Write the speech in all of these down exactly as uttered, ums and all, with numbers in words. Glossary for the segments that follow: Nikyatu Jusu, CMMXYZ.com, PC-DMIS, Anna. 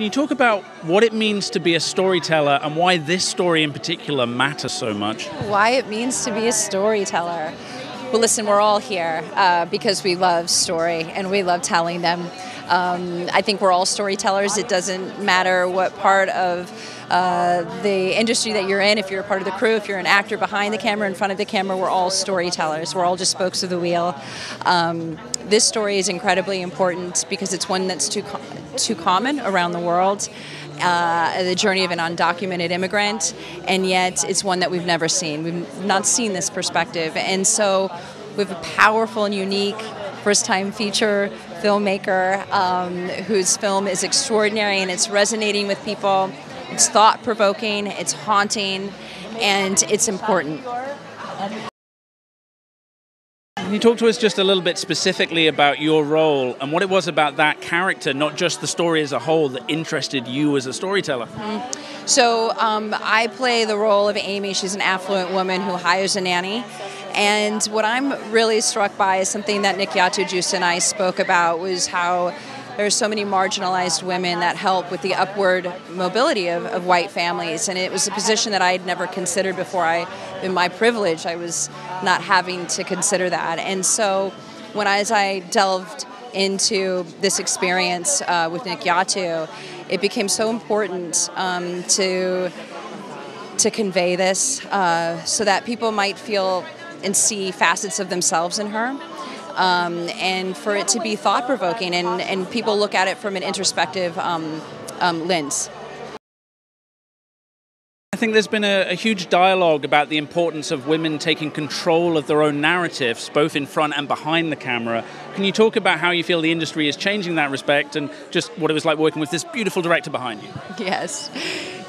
Can you talk about what it means to be a storyteller and why this story in particular matters so much? Why it means to be a storyteller. Well, listen, we're all here uh, because we love story and we love telling them. Um, I think we're all storytellers. It doesn't matter what part of uh, the industry that you're in, if you're a part of the crew, if you're an actor behind the camera, in front of the camera, we're all storytellers. We're all just spokes of the wheel. Um, this story is incredibly important because it's one that's too, com too common around the world. Uh, the journey of an undocumented immigrant, and yet it's one that we've never seen. We've not seen this perspective. And so we have a powerful and unique first-time feature filmmaker um, whose film is extraordinary and it's resonating with people. It's thought-provoking, it's haunting, and it's important. Can you talk to us just a little bit specifically about your role and what it was about that character, not just the story as a whole, that interested you as a storyteller? Mm-hmm. So um, I play the role of Amy. She's an affluent woman who hires a nanny. And what I'm really struck by is something that Nikyatu Jusu and I spoke about, was how there are so many marginalized women that help with the upward mobility of, of white families. And it was a position that I had never considered before. I, in my privilege, I was not having to consider that. And so when I, as I delved into this experience uh, with Nikyatu, it became so important um, to, to convey this uh, so that people might feel and see facets of themselves in her. Um, and for it to be thought-provoking, and, and people look at it from an introspective um, um, lens. I think there's been a, a huge dialogue about the importance of women taking control of their own narratives, both in front and behind the camera. Can you talk about how you feel the industry is changing that respect, and just what it was like working with this beautiful director behind you? Yes.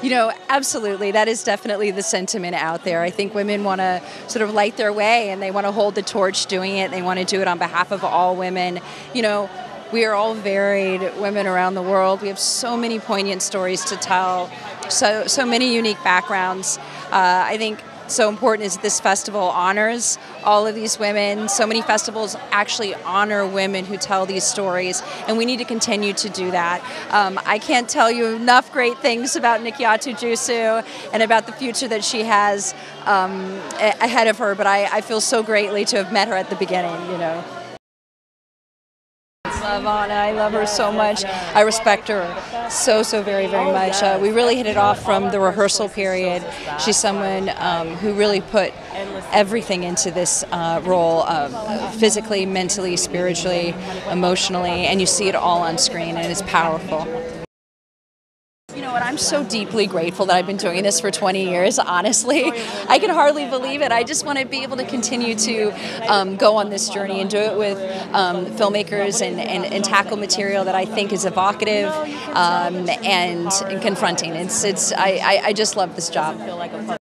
You know, absolutely. That is definitely the sentiment out there. I think women want to sort of light their way, and they want to hold the torch doing it. They want to do it on behalf of all women. You know, we are all varied women around the world. We have so many poignant stories to tell, so, so many unique backgrounds. Uh, I think so important is this festival honors all of these women. So many festivals actually honor women who tell these stories, and we need to continue to do that. Um, I can't tell you enough great things about Nikyatu Jusu and about the future that she has um, ahead of her, but I, I feel so greatly to have met her at the beginning, you know. I love Anna. I love her so much. I respect her so, so very, very much. Uh, we really hit it off from the rehearsal period. She's someone um, who really put everything into this uh, role, uh, physically, mentally, spiritually, emotionally, and you see it all on screen, and it's powerful. You know what, I'm so deeply grateful that I've been doing this for twenty years, honestly. I can hardly believe it. I just want to be able to continue to um, go on this journey and do it with um, filmmakers and, and, and tackle material that I think is evocative um, and, and confronting. It's, it's, I, I just love this job.